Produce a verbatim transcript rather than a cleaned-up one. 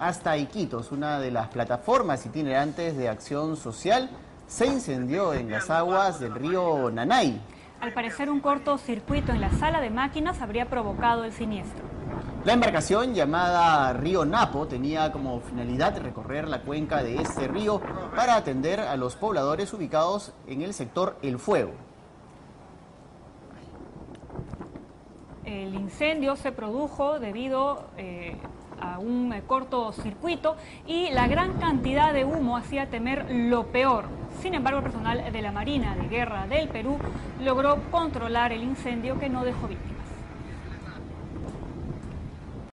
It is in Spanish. hasta Iquitos, una de las plataformas itinerantes de acción social, se incendió en las aguas del río Nanay. Al parecer, un cortocircuito en la sala de máquinas habría provocado el siniestro. La embarcación, llamada Río Napo, tenía como finalidad recorrer la cuenca de este río para atender a los pobladores ubicados en el sector El Fuego. El incendio se produjo debido eh, a un eh, cortocircuito y la gran cantidad de humo hacía temer lo peor. Sin embargo, el personal de la Marina de Guerra del Perú logró controlar el incendio, que no dejó víctimas.